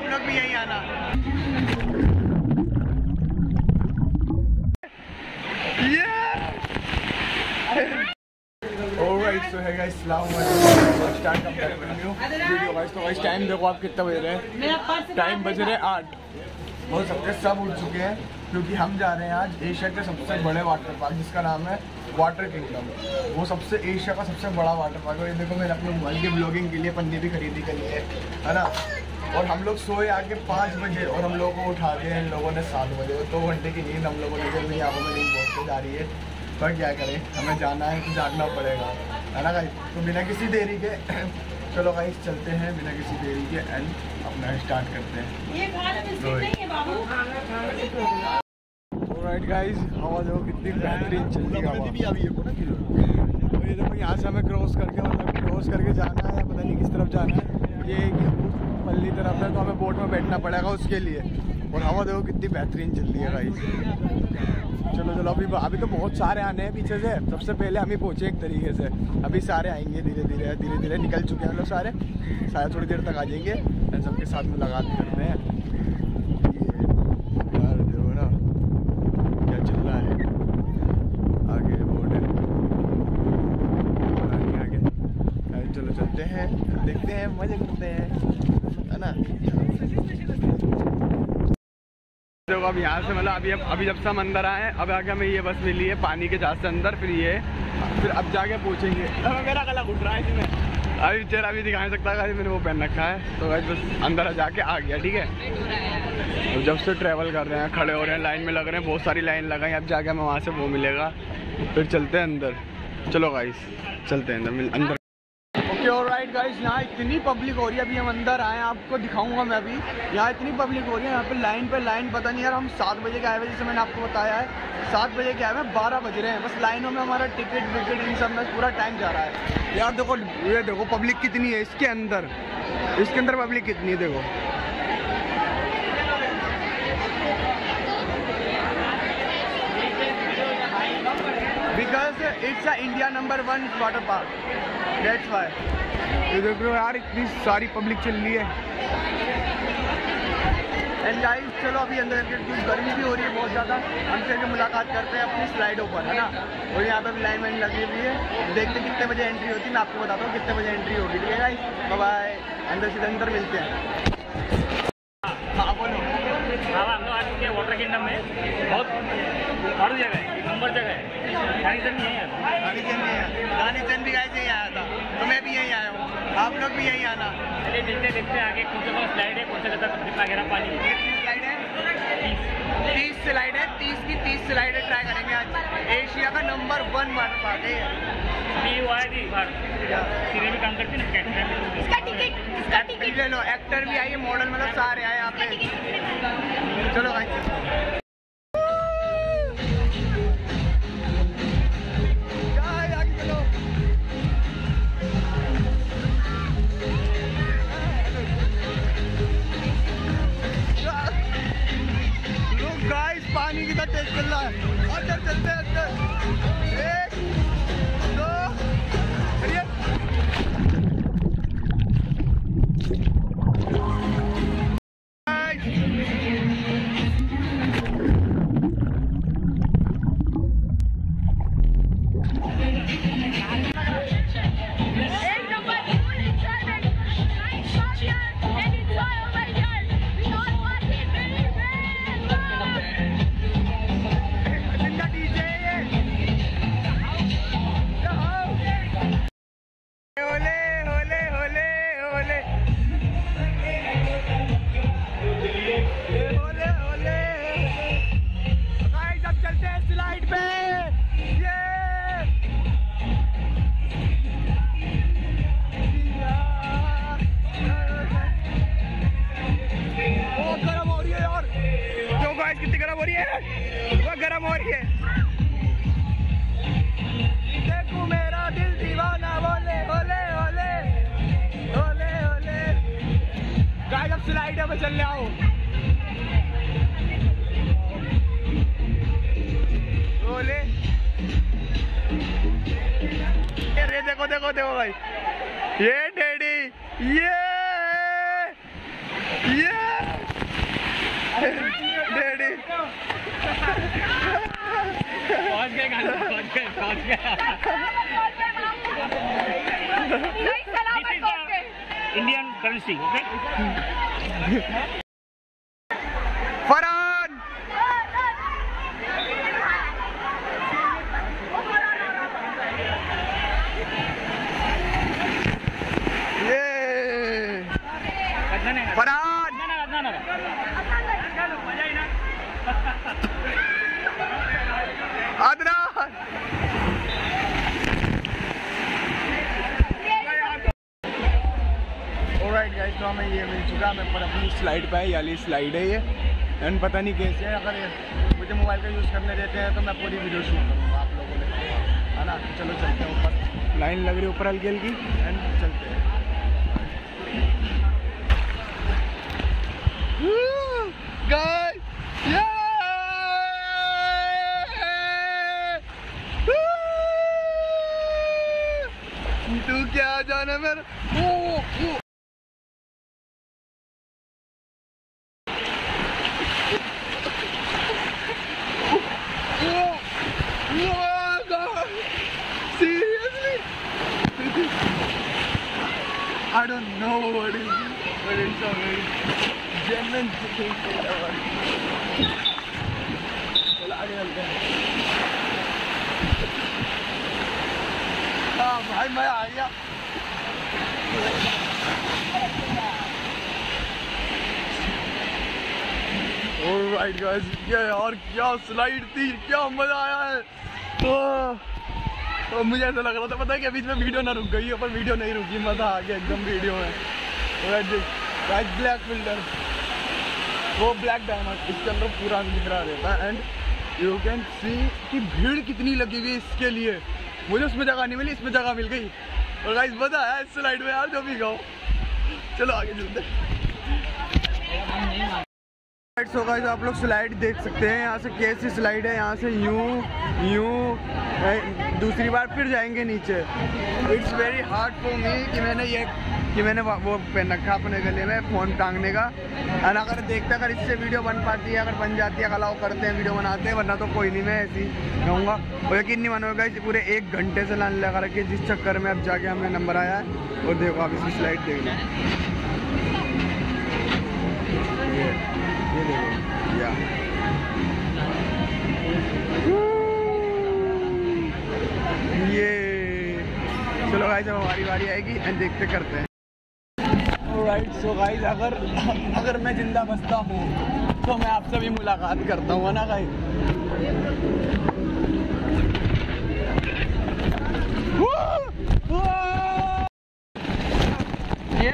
आप लोग भी यहीं आना। ऑलराइट, सो है गाइस, अस्सलाम वालेकुम। टाइम का ब्लॉग वीडियो गाइस, तो गाइस टाइम देखो आप कितना बज रहे हैं। टाइम बज रहे 8 और सबके सब उठ चुके हैं क्योंकि हम जा रहे हैं आज एशिया के सबसे बड़े वाटर पार्क जिसका नाम है वाटर किंगडम। वो सबसे एशिया का सबसे बड़ा वाटर पार्क है। ये देखो मैंने अपने मोबाइल की ब्लॉगिंग के लिए पन्नी भी खरीदी के लिए है ना। और हम लोग सोए आके 5 बजे और हम लोगों को उठा दिया इन लोगों ने 7 बजे। 2 घंटे की नींद हम लोगों ने जल्दी आंखों में नींद बहुत जा रही है, पर क्या करें, हमें जाना है तो जागना पड़ेगा है ना गाइस। तो बिना किसी देरी के चलो गाइस चलते हैं, बिना किसी देरी के एंड अपना स्टार्ट करते हैं। ऑलराइट गाइस, हवा देखो कितनी बेहतरीन चल रही है। ये देखो यहाँ से हमें क्रॉस करके जाना है, पता नहीं किस तरफ जाना है। ये पल्ली तरफ है तो हमें बोट में बैठना पड़ेगा उसके लिए। और हवा देखो कितनी बेहतरीन चल रही है गाइस। चलो चलो अभी तो बहुत सारे आने हैं पीछे से। सबसे पहले हम ही पहुँचे एक तरीके से, अभी सारे आएंगे धीरे धीरे निकल चुके हैं लोग सारे थोड़ी देर तक आ जाएंगे एंड सबके साथ में लगाते करते हैं। देखते हैं, मजे करते हैं है ना। देखो अब यहाँ से मतलब अभी जब से हम अंदर आए, अब आगे हमें ये बस मिली है पानी के जहाज से अंदर, फिर अब जाके पहुँचेंगे। मेरा गला घुट रहा है इसमें, अभी चेहरा अभी दिखा नहीं सकता, मैंने वो पहन रखा है। तो गाइस बस अंदर जाके आ गया, ठीक है। तो जब से ट्रैवल कर रहे हैं, खड़े हो रहे हैं, लाइन में लग रहे हैं, बहुत सारी लाइन लगाई। अब जाके हमें वहाँ से वो मिलेगा, फिर चलते हैं अंदर। चलो गाइस चलते हैं अंदर। ऑलराइट गाइस, यहाँ इतनी पब्लिक हो रही है, अभी हम अंदर आए हैं, आपको दिखाऊंगा मैं। अभी यहाँ इतनी पब्लिक हो रही है, यहाँ पे लाइन पता नहीं यार। हम 7 बजे के आए हुए, जैसे मैंने आपको बताया है 7 बजे के आए हुए, 12 बज रहे हैं। बस लाइनों में हमारा टिकट विकेट इन सब में पूरा टाइम जा रहा है यार। देखो ये देखो पब्लिक कितनी है इसके अंदर पब्लिक कितनी है देखो। Because it's a India number 1 water park. ये देख रहे हो यार, इतनी सारी पब्लिक चल रही है। एंड गाइस चलो अभी अंदर क्योंकि गर्मी भी हो रही है बहुत ज़्यादा, हमसे मुलाकात करते हैं अपनी स्लाइडों पर है ना। और यहाँ पे भी लाइन वाइन लगी हुई है, देखते कितने बजे एंट्री होती है। मैं आपको बताता हूँ कितने बजे एंट्री होगी, ठीक है गाइस। बाय, अंदर से अंदर मिलते हैं। हाँ बोलो। हाँ, हम लोग आ चुके हैं वाटर किंगडम में। बहुत हर जगह है, एक नंबर जगह है। रानीचंद भी गाइस यहीं आया था, तो मैं भी यहीं आया हूँ। आप लोग भी यहीं आना। चलिए देखते आगे कौन सा स्लाइड है, कौन सा कितना गहरा पानी है। कितनी स्लाइड है? 30 स्लाइड है, 30 की 30 स्लाइड ट्राई करेंगे आज। एशिया का नंबर 1 वाटर पार्क है। काम करती है ना, एक्टर भी आई है, मॉडल मतलब सारे आए यहाँ पे। चलो भाई देखो भाई, ये डैडी ये Indian currency, okay? Farhan! Yay! Farhan! Adnan! तो हमें ये मिल चुका है। मैं पर अपनी स्लाइड पे है, याली स्लाइड है ये एंड पता नहीं कैसे है। अगर मुझे मोबाइल का यूज़ करने देते हैं तो मैं पूरी वीडियो शूट करूँगा आप लोगों ने, है ना। चलो चलते हैं ऊपर, लाइन लग रही है ऊपर हल्की हल्की एंड चलते हैं। तू क्या जाने मेरा I don't know what it is, but it's a very genuine thing to love. Well, I don't know. Ah, bhai, maza aa gaya. All right, guys. क्या यार क्या स्लाइड थी, क्या मजा आया है। तो मुझे ऐसा लग रहा था पता है कि अभी इसमें वीडियो ना रुक गई है, पर वीडियो नहीं रुकी, मज़ा आ गया एकदम वीडियो में। रेड ब्लैक फिल्टर, वो ब्लैक डायमंड इसके अंदर पूरा दिख रहा रहता है एंड यू कैन सी कि भीड़ कितनी लगी हुई इसके लिए। मुझे उसमें जगह नहीं मिली, इसमें जगह मिल गई। और गाइस मज़ा आया इस स्लाइड में यार, जो भी गाओ। चलो आगे चलते। सो गाइस आप लोग स्लाइड देख सकते हैं, यहाँ से कैसी स्लाइड है। यहाँ से यूं दूसरी बार फिर जाएंगे नीचे। It's very hard for me कि मैंने वो पहन रखा अपने गले में, फ़ोन टांगने का। और अगर देखते अगर इससे वीडियो बन पाती है, अगर बन जाती है अलाउ करते हैं, वीडियो बनाते हैं, वरना तो कोई नहीं, मैं ऐसी कहूँगा। और यकीन नहीं मानोगे इस पूरे 1 घंटे से लाइन लगा रखी, जिस चक्कर में अब जाके हमें नंबर आया है। और देखो आप इसकी स्लाइड देख लें, ये देखो या ये। चलो गाइस अब हमारी बारी आएगी एंड देखते करते हैं। ऑलराइट सो गाइस अगर मैं जिंदा बचता हूँ तो मैं आपसे भी मुलाकात करता हूँ, है ना गाइस। ये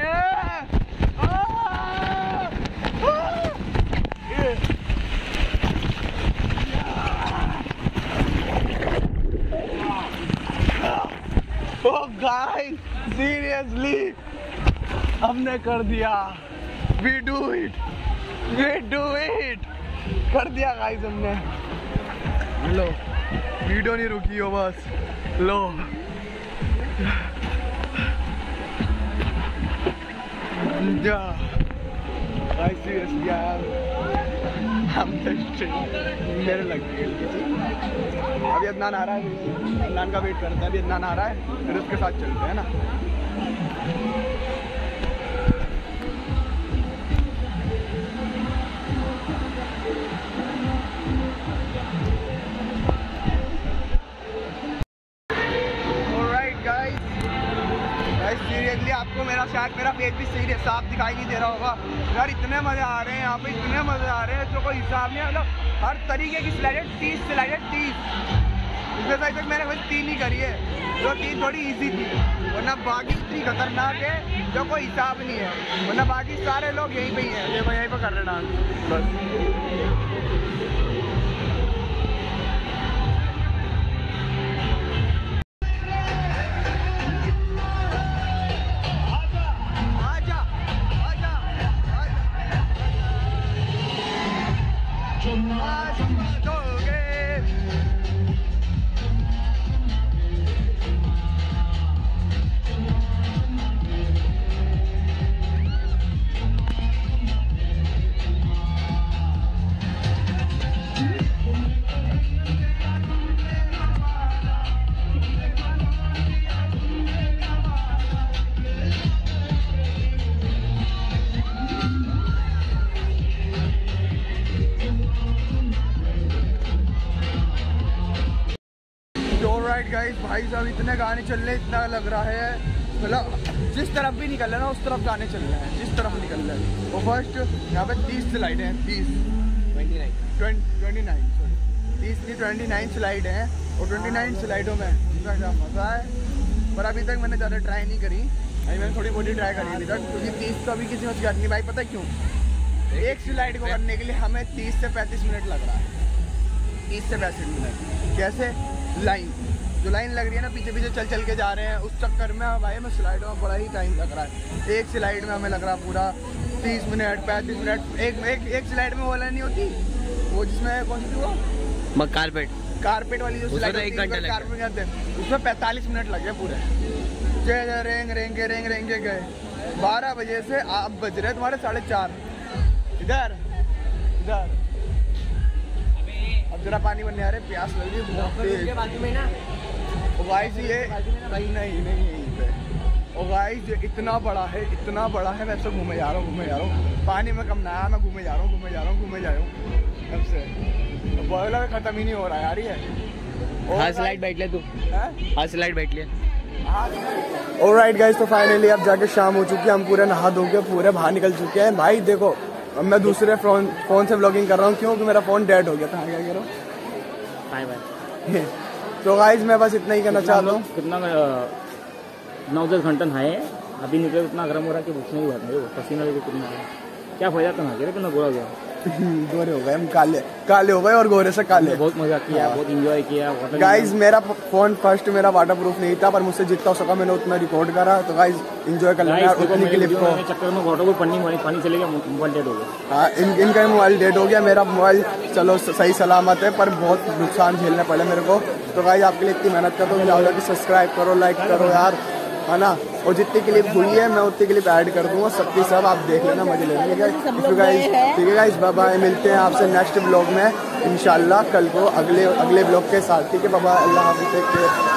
Guys, seriously, हमने कर दिया, we do it, कर दिया guys हमने। लो, वीडियो नहीं रुकी हो बस, लो। जा, guys seriously यार, हमने मेरे लग गए। अभी अदनान आ रहा है, अदनान का वेट करते हैं। अभी अदनान आ रहा है फिर उसके साथ चलते हैं ना। ऑलराइट गाइस, सीरियसली आपको मेरा शायद मेरा पेट भी सीरियस साफ दिखाई नहीं दे रहा होगा यार। इतने मजे आ रहे हैं यहाँ पे, इतने मजे आ रहे हैं जो कोई हिसाब नहीं है। मतलब हर तरीके की स्लाइड, 30 स्लाइड 30। इसमें तक मैंने बस 3 ही करी है, जो 3 थोड़ी इजी थी, वरना बाकी इतनी खतरनाक है जो कोई हिसाब नहीं है। वरना बाकी सारे लोग यहीं पे ही हैं, ये यहीं पर कर रहे डांस राइट गाइस, भाई साहब इतने गाने चल रहे, इतना लग रहा है मतलब जिस तरफ भी निकल रहे ना उस तरफ गाने चल रहे हैं, जिस तरफ निकल रहे हैं। और फर्स्ट यहाँ पे 30 स्लाइड हैं, 29 स्लाइड हैं और 29 स्लाइडों में इतना मज़ा है। पर अभी तक मैंने ज़्यादा ट्राई नहीं करी, अभी मैंने थोड़ी बहुत ट्राई करी अभी तक, क्योंकि 30 तो अभी किसी में कर नहीं भाई, पता है क्यों? एक स्लाइड को करने के लिए हमें 30 से 35 मिनट लग रहा है, 30 से 35 मिनट। कैसे? लाइन, जो लाइन लग रही है ना पीछे पीछे चल चल के जा रहे हैं, उस चक्कर में भाई हमें स्लाइड में बड़ा ही टाइम लग रहा है। एक स्लाइड में हमें लग रहा है पूरा 30 मिनट 35 मिनट। एक स्लाइड में वो लाइन नहीं होती, वो जिसमें कौन सी वो कारपेट वाली जो स्लाइड होती है उसमें 45 मिनट लगे पूरे। रेंगे गए 12 बजे से आप बज रहे तुम्हारे 4:30। इधर अब जरा पानी बनने आ रहे, प्यास लग रही है बाजू में ना। वाइस ये नहीं यहीं पे। और वाइस ये इतना बड़ा है मैं सब घूमे जा रहा हूँ। पानी में कम ना आया, मैं घूमे जा रहा हूँ तब से बॉयलर खत्म ही नहीं हो रहा यार। ये स्लाइड बैठ ले तू, हाँ स्लाइड बैठ ले। ऑलराइट गाइस, तो फाइनली अब जाके शाम हो चुकी है, हम पूरे नहा धो के पूरे बाहर निकल चुके हैं। भाई देखो अब मैं दूसरे फोन से व्लॉगिंग कर रहा हूँ, क्योंकि मेरा फोन डेड हो गया था। क्या कह रहा हूँ? तो गाइस मैं बस इतना ही कहना चाहता हूँ। कितना 9-10 घंटा नहाए अभी निकले, उतना गर्म हो रहा कि पूछने की बात नहीं। पसीना भी कितना क्या फायदा था नहा के, कितना गोरा हो गया, गोरे हो गए हम, काले हो गए और गोरे से काले। बहुत मजा किया, बहुत इंजॉय किया गाइस। मेरा फोन फर्स्ट मेरा वाटरप्रूफ नहीं था, पर मुझसे जितना हो सका मैंने उतना रिकॉर्ड करा। तो गाइस एंजॉय कर लेना चक्कर में वाटरप्रूफ पानी चले गया, मोबाइल डेड हो गया। हाँ इनका भी मोबाइल डेड हो गया, मेरा मोबाइल चलो सही सलामत है, पर बहुत नुकसान झेलना पड़ा मेरे को। तो गाइस आपके लिए इतनी मेहनत करता हूँ, चाहूँगा कि सब्सक्राइब करो, लाइक करो यार, है ना। और जितनी क्लिप हुई है मैं उतनी क्लिप ऐड कर दूंगा, सबकी सब आप देख लेना, मजे लेंगे ठीक है गाइस। बाय, मिलते हैं आपसे नेक्स्ट ब्लॉग में इंशाल्लाह, कल को अगले ब्लॉग के साथ। ठीक है, बाय, अल्लाह हाफिज़।